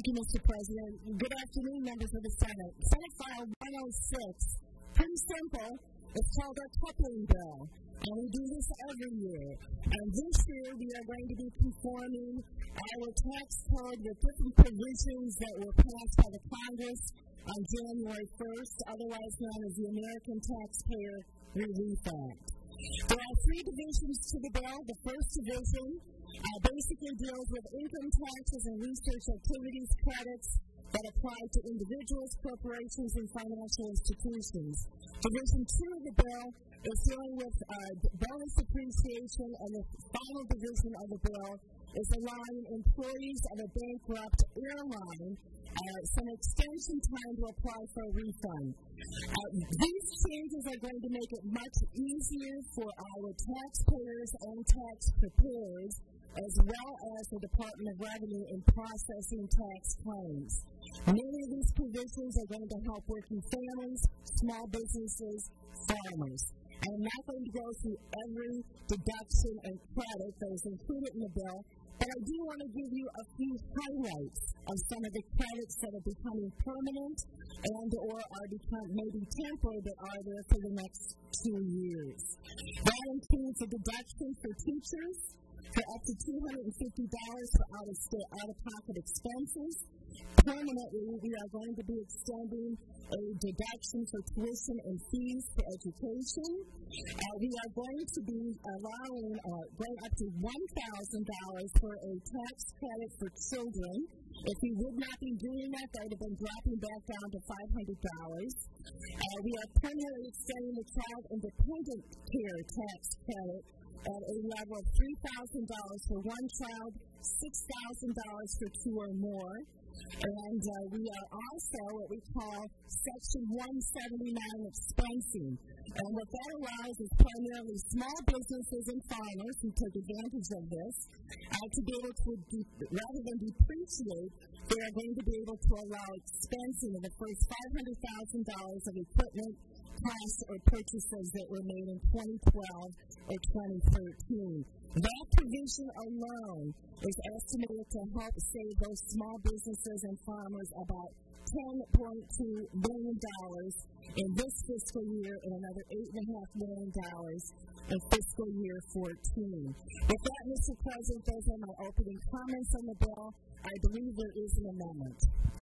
Thank you, Mr. President. Good afternoon, members of the Senate. Senate File 106, pretty simple. It's called our coupling bill, and we do this every year. And this year, we are going to be conforming our tax code with different provisions that were passed by the Congress on January 1st, otherwise known as the American Taxpayer Relief Act. There are three divisions to the bill. The first division basically deals with income taxes and research activities credits that apply to individuals, corporations, and financial institutions. Division 2 of the bill is dealing with bonus appreciation, and the final division of the bill is allowing employees of a bankrupt airline some extension time to apply for a refund. These changes are going to make it much easier for our taxpayers and tax preparers, as well as the Department of Revenue, in processing tax claims. Many of these provisions are going to help working families, small businesses, farmers. I'm not going to go through every deduction and credit that is included in the bill, but I do want to give you a few highlights of some of the credits that are becoming permanent and or are maybe temporary, but are there for the next 2 years. That includes a deduction for teachers for up to $250 for out-of-pocket expenses. Permanently, we are going to be extending a deduction for tuition and fees for education. We are going to be allowing going up to $1,000 for a tax credit for children. If we would not be doing that, that would have been dropping back down to $500. We are permanently extending the child independent care tax credit at a level of $3,000 for one child, $6,000 for two or more. And we are also what we call Section 179 expensing. And what that allows is primarily small businesses and farmers who take advantage of this to be able to, rather than depreciate, they are going to be able to allow expensing of the first $500,000 of equipment, costs, or purchases that were made in 2012 or 2013. That provision alone is estimated to help save those small businesses and farmers about $10.2 million in this fiscal year and another $8.5 million in fiscal year 14. With that, Mr. President, those are my opening comments on the bill. I believe there is an amendment.